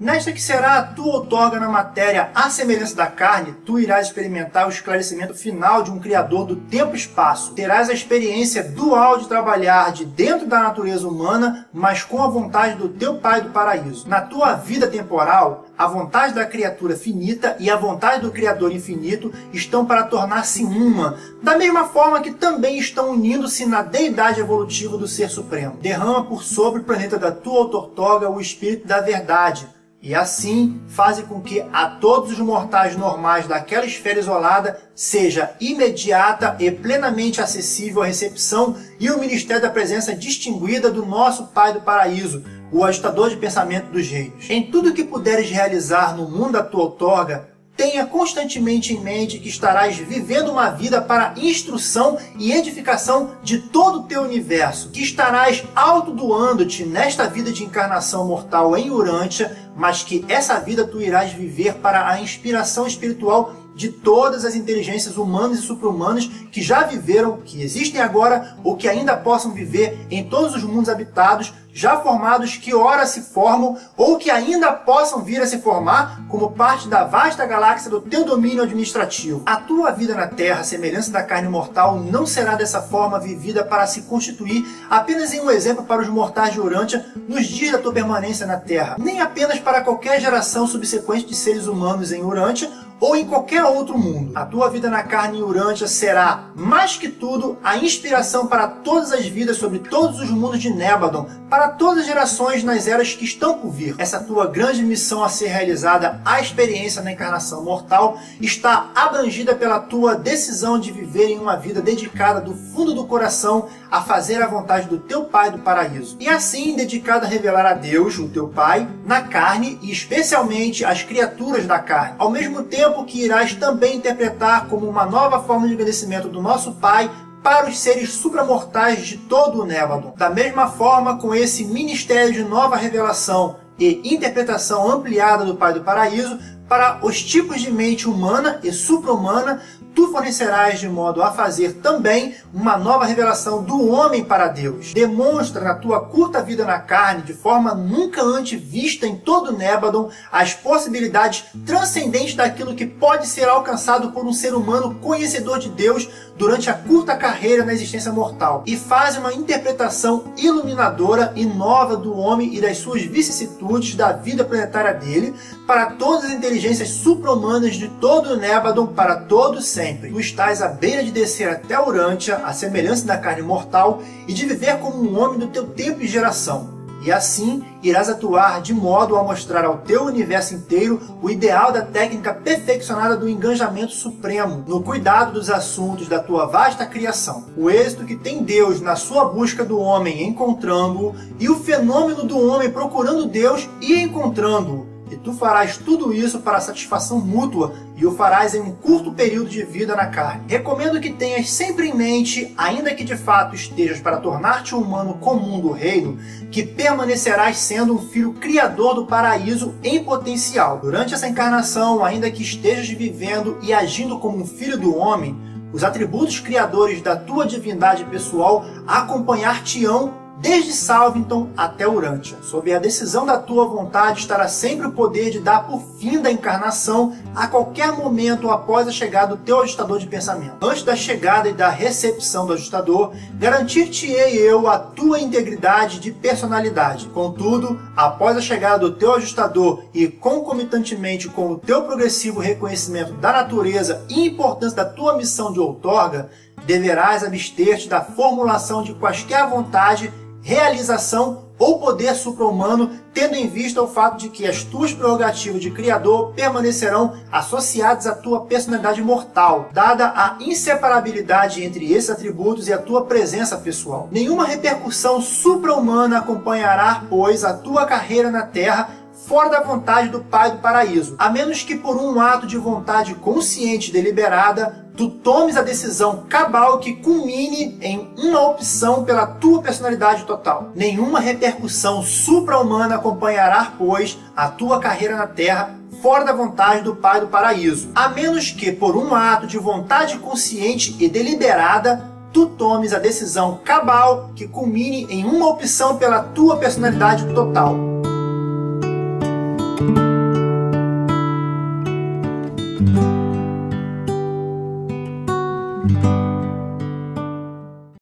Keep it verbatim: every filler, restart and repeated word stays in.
Nesta que será a tua outorga na matéria à semelhança da carne, tu irás experimentar o esclarecimento final de um criador do tempo e espaço. Terás a experiência dual de trabalhar de dentro da natureza humana, mas com a vontade do teu Pai do Paraíso. Na tua vida temporal, a vontade da criatura finita e a vontade do Criador infinito estão para tornar-se uma, da mesma forma que também estão unindo-se na deidade evolutiva do Ser Supremo. Derrama por sobre o planeta da tua outorga o Espírito da Verdade, e assim fazem com que a todos os mortais normais daquela esfera isolada seja imediata e plenamente acessível a recepção e o ministério da presença distinguida do nosso Pai do Paraíso, o agitador de pensamento dos reinos. Em tudo que puderes realizar no mundo da tua outorga, tenha constantemente em mente que estarás vivendo uma vida para instrução e edificação de todo o teu universo, que estarás autodoando-te nesta vida de encarnação mortal em Urantia, mas que essa vida tu irás viver para a inspiração espiritual de todas as inteligências humanas e supra-humanas que já viveram, que existem agora ou que ainda possam viver em todos os mundos habitados, já formados que ora se formam ou que ainda possam vir a se formar como parte da vasta galáxia do teu domínio administrativo. A tua vida na Terra, à semelhança da carne mortal, não será dessa forma vivida para se constituir apenas em um exemplo para os mortais de Urantia nos dias da tua permanência na Terra, nem apenas para qualquer geração subsequente de seres humanos em Urantia ou em qualquer outro mundo. A tua vida na carne em Urantia será, mais que tudo, a inspiração para todas as vidas sobre todos os mundos de Nebadon, para todas as gerações nas eras que estão por vir. Essa tua grande missão a ser realizada, a experiência na encarnação mortal, está abrangida pela tua decisão de viver em uma vida dedicada do fundo do coração a fazer a vontade do teu Pai do Paraíso, e assim dedicada a revelar a Deus, o teu Pai, na carne e especialmente as criaturas da carne, ao mesmo tempo que irás também interpretar como uma nova forma de agradecimento do nosso Pai para os seres supramortais de todo o Nebadon. Da mesma forma, com esse ministério de nova revelação e interpretação ampliada do Pai do Paraíso, para os tipos de mente humana e supra-humana, tu fornecerás de modo a fazer também uma nova revelação do homem para Deus. Demonstra na tua curta vida na carne, de forma nunca antes vista em todo Nebadon, as possibilidades transcendentes daquilo que pode ser alcançado por um ser humano conhecedor de Deus durante a curta carreira na existência mortal. E faz uma interpretação iluminadora e nova do homem e das suas vicissitudes da vida planetária dele para todas as inteligências Inteligências supra-humanas de todo o Nebadon para todo sempre. Tu estás à beira de descer até Urantia, a semelhança da carne mortal, e de viver como um homem do teu tempo e geração. E assim irás atuar de modo a mostrar ao teu universo inteiro o ideal da técnica perfeccionada do engajamento supremo no cuidado dos assuntos da tua vasta criação. O êxito que tem Deus na sua busca do homem encontrando-o e o fenômeno do homem procurando Deus e encontrando-o. E tu farás tudo isso para a satisfação mútua e o farás em um curto período de vida na carne. Recomendo que tenhas sempre em mente, ainda que de fato estejas para tornar-te humano comum do reino, que permanecerás sendo um filho criador do paraíso em potencial. Durante essa encarnação, ainda que estejas vivendo e agindo como um filho do homem, os atributos criadores da tua divindade pessoal acompanhar-te-ão desde Salvington até Urantia. Sob a decisão da tua vontade estará sempre o poder de dar por fim da encarnação a qualquer momento após a chegada do teu ajustador de pensamento. Antes da chegada e da recepção do ajustador, garantir-te-ei eu a tua integridade de personalidade. Contudo, após a chegada do teu ajustador e concomitantemente com o teu progressivo reconhecimento da natureza e importância da tua missão de outorga, deverás abster-te da formulação de quaisquer vontade, realização ou poder supra-humano, tendo em vista o fato de que as tuas prerrogativas de Criador permanecerão associadas à tua personalidade mortal, dada a inseparabilidade entre esses atributos e a tua presença pessoal. Nenhuma repercussão supra-humana acompanhará, pois, a tua carreira na Terra fora da vontade do Pai do Paraíso, a menos que por um ato de vontade consciente e deliberada, tu tomes a decisão cabal que culmine em uma opção pela tua personalidade total. Nenhuma repercussão supra-humana acompanhará, pois, a tua carreira na Terra fora da vontade do Pai do Paraíso, a menos que, por um ato de vontade consciente e deliberada, tu tomes a decisão cabal que culmine em uma opção pela tua personalidade total.